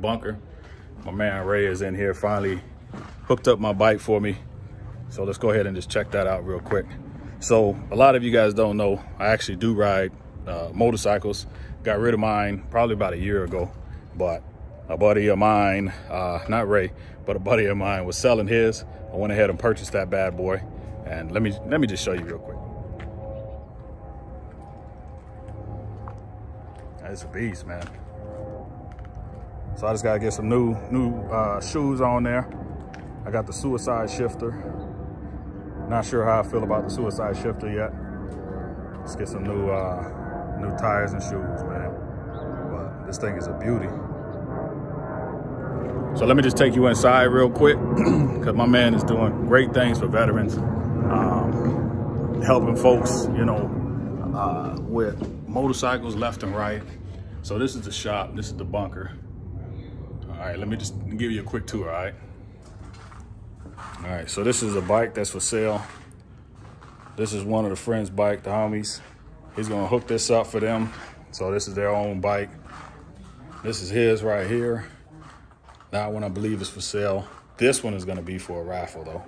bunker. My man Ray is in here, finally hooked up my bike for me. So let's go ahead and just check that out real quick. So a lot of you guys don't know, I actually do ride motorcycles. Got rid of mine probably about a year ago, but a buddy of mine, not Ray, but a buddy of mine was selling his. I went ahead and purchased that bad boy. And let me just show you real quick. It's a beast, man. So I just gotta get some new shoes on there. I got the suicide shifter. Not sure how I feel about the suicide shifter yet. Let's get some new tires and shoes, man. But this thing is a beauty. So let me just take you inside real quick, because my man is doing great things for veterans, helping folks, you know, with motorcycles left and right. So this is the shop, this is the bunker. All right, let me just give you a quick tour, all right? All right, so this is a bike that's for sale. This is one of the friend's bike, the homies. He's gonna hook this up for them. So this is their own bike. This is his right here. That one I believe is for sale. This one is gonna be for a raffle though.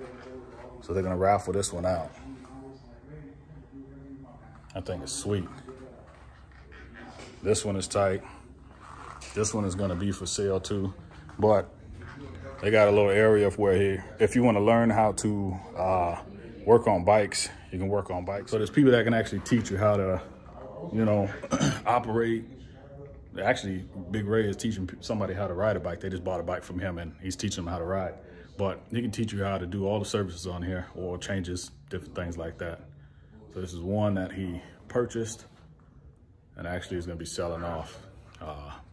So they're gonna raffle this one out. I think it's sweet. This one is tight. This one is gonna be for sale too, but they got a little area of where here, if you wanna learn how to work on bikes, you can work on bikes. So there's people that can actually teach you how to, you know, operate. Actually, Big Ray is teaching somebody how to ride a bike. They just bought a bike from him and he's teaching them how to ride. But he can teach you how to do all the services on here, oil changes, different things like that. So this is one that he purchased. And actually is gonna be selling off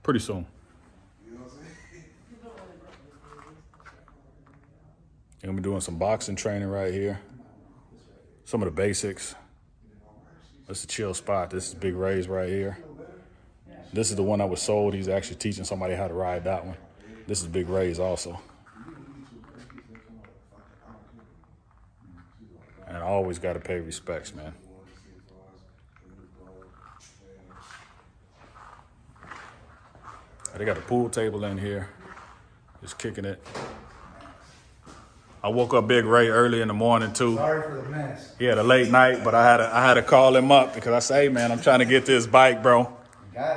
pretty soon. They're gonna be doing some boxing training right here. Some of the basics. That's a chill spot. This is Big Ray's right here. This is the one that was sold. He's actually teaching somebody how to ride that one. This is Big Ray's also. And I always gotta pay respects, man. They got a pool table in here, just kicking it. I woke up Big Ray early in the morning too. Sorry for the mess. He had a late night, but I had to call him up because I say, hey, man, I'm trying to get this bike, bro. Got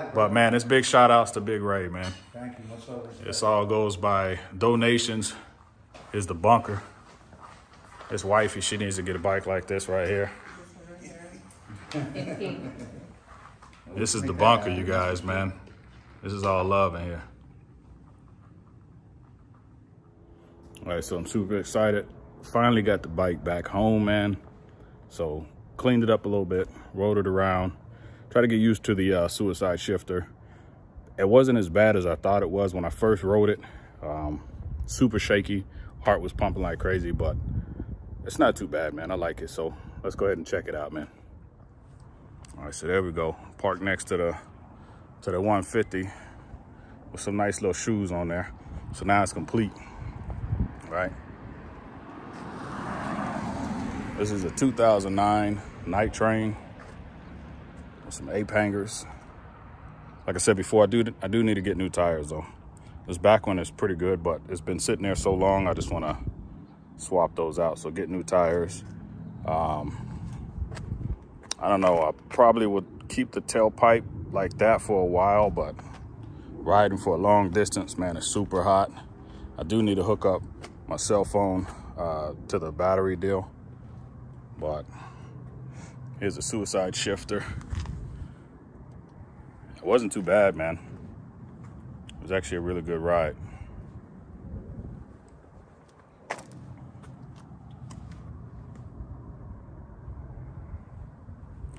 it, bro. But man, it's big shout outs to Big Ray, man. Thank you. What's up? This all goes by donations. Is the bunker. His wifey, she needs to get a bike like this right here. This is the bunker, you guys, man. This is all love in here. All right, so I'm super excited. Finally got the bike back home, man. So cleaned it up a little bit, rode it around, tried to get used to the suicide shifter. It wasn't as bad as I thought it was when I first rode it. Super shaky, heart was pumping like crazy, but it's not too bad, man. I like it, so let's go ahead and check it out, man. All right, so there we go. Parked next to the 150 with some nice little shoes on there. So now it's complete, right? This is a 2009 Night Train with some ape hangers. Like I said before, I do need to get new tires though. This back one is pretty good, but it's been sitting there so long, I just wanna swap those out. So get new tires. I don't know, I probably would keep the tailpipe like that for a while, but riding for a long distance, man, is super hot. I do need to hook up my cell phone to the battery deal, but here's a suicide shifter. It wasn't too bad, man. It was actually a really good ride.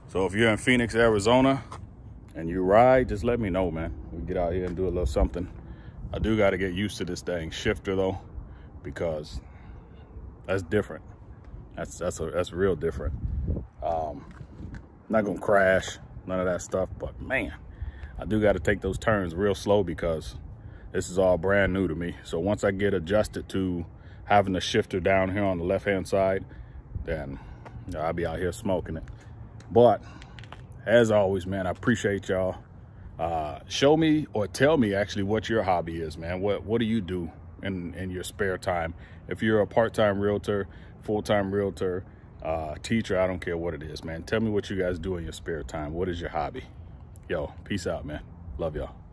So if you're in Phoenix, Arizona, and you ride, just let me know, man. We get out here and do a little something. I do gotta get used to this dang shifter though, because that's different. That's real different. Not gonna crash, none of that stuff, but man, I do gotta take those turns real slow because this is all brand new to me. So once I get adjusted to having the shifter down here on the left-hand side, then I'll be out here smoking it. But as always, man, I appreciate y'all. Show me, or tell me actually, what your hobby is, man. What do you do in your spare time? If you're a part-time realtor, full-time realtor, teacher, I don't care what it is, man. Tell me what you guys do in your spare time. What is your hobby? Yo, peace out, man. Love y'all.